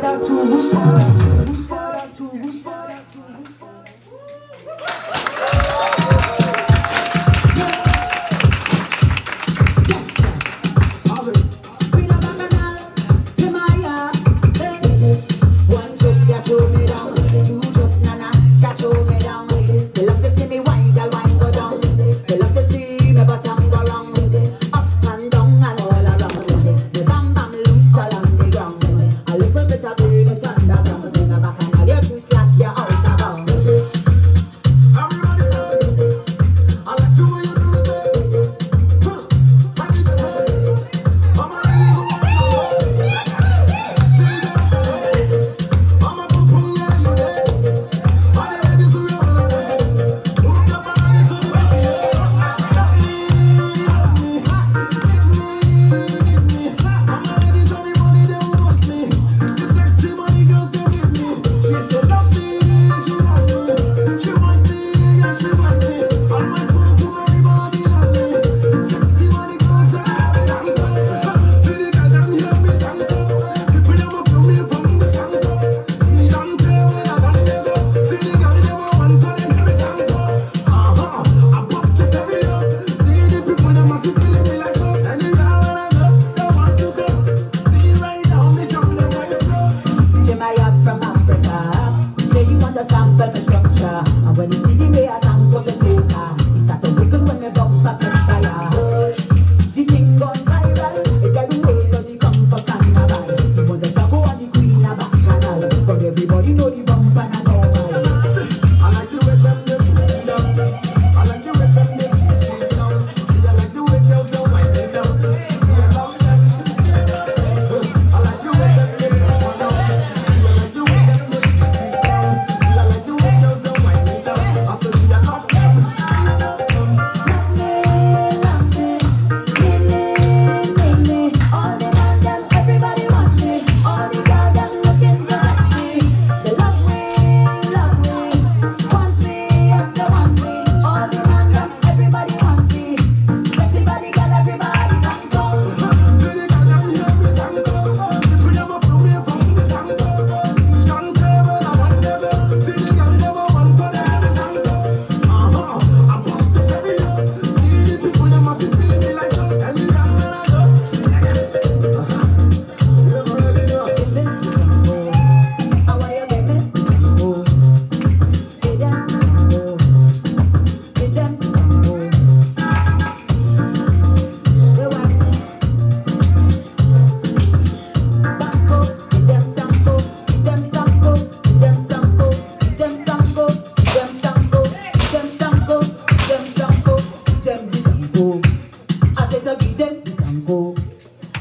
shout out to who, shout out to who, shout out to who, shout out to who.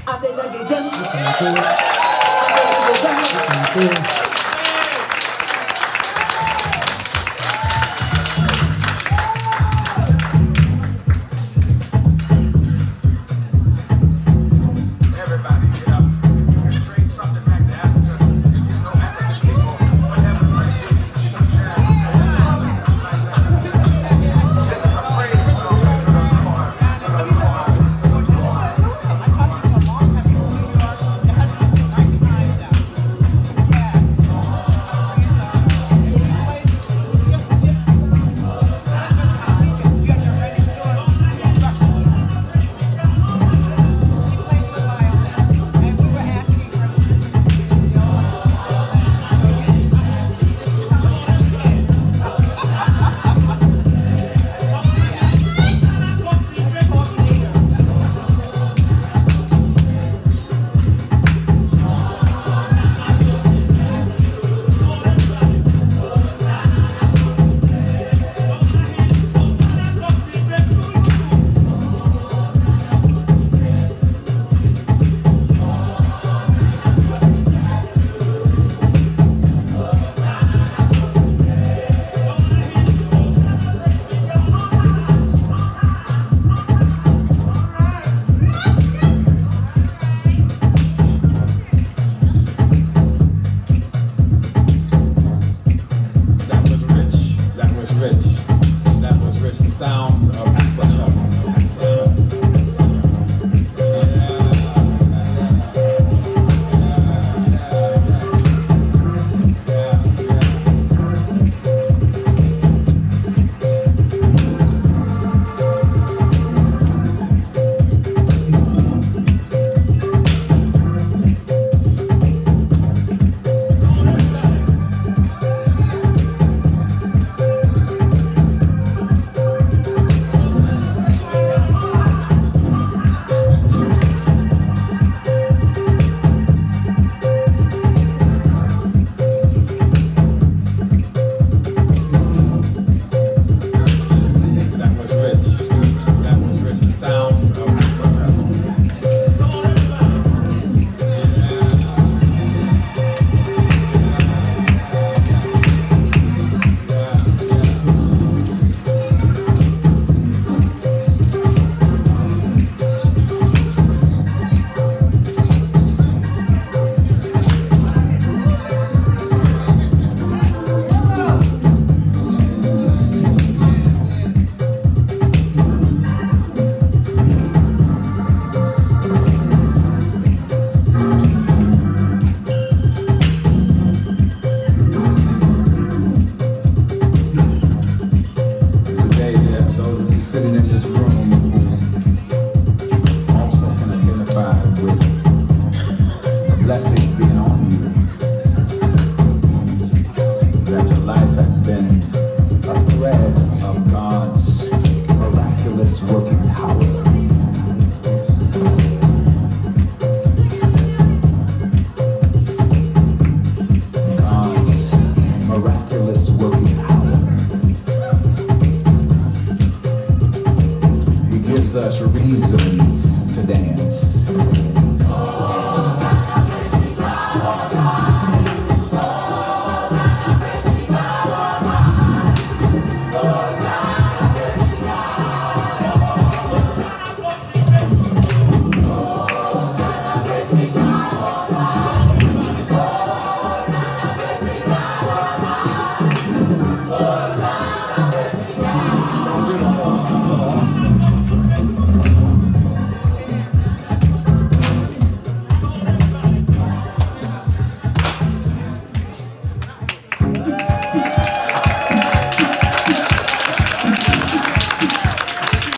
I said, I give them.